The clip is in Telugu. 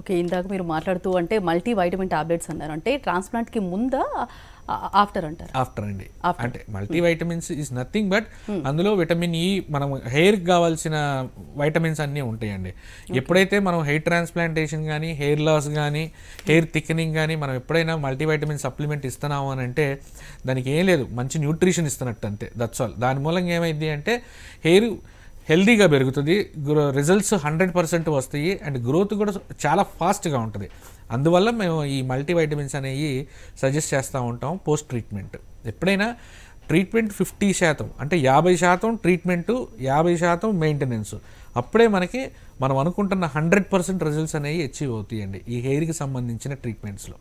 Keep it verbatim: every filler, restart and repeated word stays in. ఓకే ఇందాక మీరు మాట్లాడుతూ అంటే మల్టీ వైటమిన్ టాబ్లెట్స్ అన్నారు అంటే ట్రాన్స్‌ప్లాంట్ కి ముందు ఆఫ్టర్ అంటారు ఆఫ్టర్ అండి అంటే multi vitamins is nothing but అందులో విటమిన్ ఈ మనం హెయిర్ కి కావాల్సిన వైటమిన్స్ అన్నీ ఉంటాయండి ఎప్పుడైతే మనం హెయిర్ ట్రాన్స్‌ప్లాంటేషన్ గాని హెయిర్ లాస్ గాని హెయిర్ థిక్నింగ్ గాని మనం ఎప్పుడైనా మల్టీ వైటమిన్ సప్లిమెంట్ ఇస్తున్నాము అని అంటే దానికి ఏమీ లేదు మంచి న్యూట్రిషన్ ఇస్తున్నట్టు అంతే దట్స్ ఆల్ దాని మూలంగా ఏమైంది అంటే హెయిర్ हेल्दी गा पेरुगुतुंदी रिजल्ट्स हंड्रेड पर्सेंट वस्तायी अंड ग्रोथ कूडा चाला फास्ट गा उंटदी अंदुवल्ल मेमु ई मल्टी विटामिन्स अनेयि सजेस्ट चेस्ता उंटाम पोस्ट ट्रीटमेंट एप्पुडैना ट्रीटमेंट फिफ्टी शातम अंटे याबई शातम ट्रीटमेंट याबई शातम मेंटेनेंस अप्पुडे मनकी मनम अनुकुंटुन्न हंड्रेड पर्सेंट रिजल्ट्स अनेयि अचीव अवुतायंडी ई हेयर की संबंधिंचिन ट्रीटमेंट्स लो